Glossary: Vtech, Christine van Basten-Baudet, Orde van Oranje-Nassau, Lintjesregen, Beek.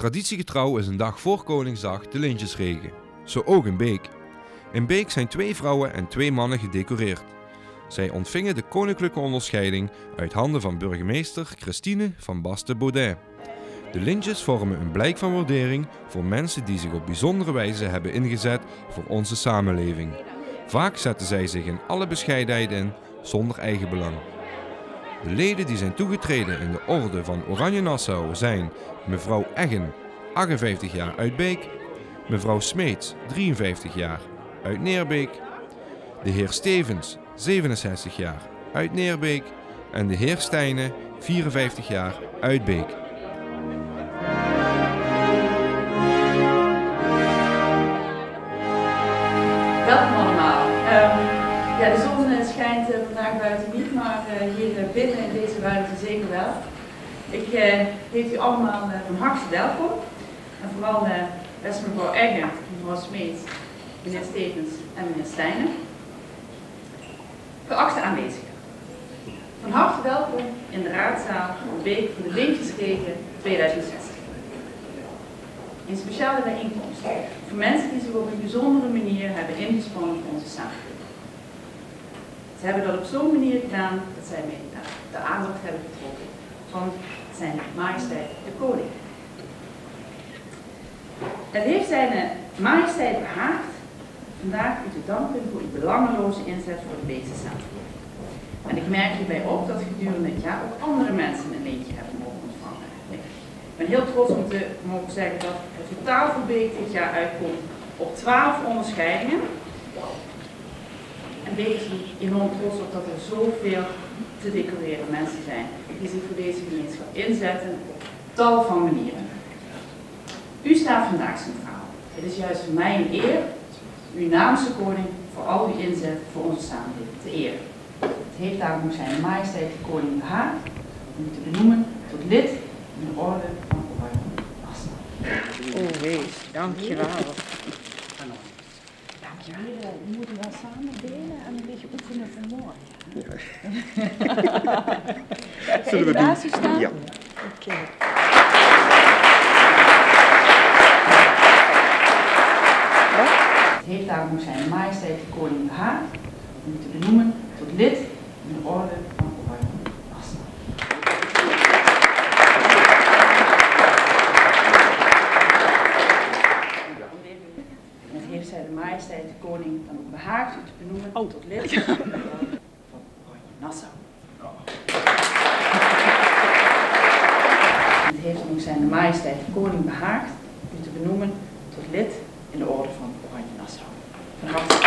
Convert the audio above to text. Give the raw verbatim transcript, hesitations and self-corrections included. Traditiegetrouw is een dag voor Koningsdag de Lintjesregen. Zo ook in Beek. In Beek zijn twee vrouwen en twee mannen gedecoreerd. Zij ontvingen de koninklijke onderscheiding uit handen van burgemeester Christine van Basten-Baudet. De lintjes vormen een blijk van waardering voor mensen die zich op bijzondere wijze hebben ingezet voor onze samenleving. Vaak zetten zij zich in alle bescheidenheid in, zonder eigenbelang. De leden die zijn toegetreden in de Orde van Oranje-Nassau zijn mevrouw Eggen, achtenvijftig jaar, uit Beek, mevrouw Smeets, drieënvijftig jaar, uit Neerbeek, de heer Stevens, zevenenzestig jaar, uit Neerbeek en de heer Stijnen, vierenvijftig jaar, uit Beek. Welkom allemaal. Um, ja, de zon schijnt uh, vandaag buiten niet, maar uh, hier uh, binnen in deze ruimte zeker wel. Ik uh, heet u allemaal uh, van harte welkom. En vooral uh, best mevrouw Eggen, mevrouw Smeets, meneer Stevens en meneer Stijnen. Geachte aanwezigen, van harte welkom in de raadzaal van Beek voor de Lintjesregen tweeduizend zestien. Een speciale bijeenkomst voor mensen die zich op een bijzondere manier hebben ingespannen voor onze samenleving. Ze hebben dat op zo'n manier gedaan dat zij mee de aandacht hebben getrokken van zijn majesteit de koning. Het heeft zijn majesteit behaagd vandaag u te danken voor uw belangeloze inzet voor de Beekse samenleving. En ik merk hierbij op dat gedurende het jaar ook andere mensen een lintje hebben mogen ontvangen. Ik ben heel trots om te mogen zeggen dat het totaal voor Beek dit jaar uitkomt op twaalf onderscheidingen. En Beek is enorm trots op dat er zoveel te decoreren mensen zijn die zich voor deze gemeenschap inzetten op tal van manieren. U staat vandaag centraal. Het is juist voor mij een eer, uw naamse koning, voor al uw inzet voor onze samenleving te eren. Het heeft daarom zijn majesteit de koning behaagd om u te benoemen tot lid in de Orde van Oranje-Nassau. Oh wees, dankjewel. Dankjewel. We moeten wel samen delen en een beetje oefenen voor morgen. Ja. Zullen we doen? Staan? Ja. Oké. Okay. Het heeft daarom zijn majesteit de koning behaagd om te benoemen tot lid in de Orde van de koning dan ook behaagd u te benoemen oh. tot lid van Oranje-Nassau. Oh. Het heeft ook zijn majesteit de koning behaagd u te benoemen tot lid in de Orde van Oranje-Nassau.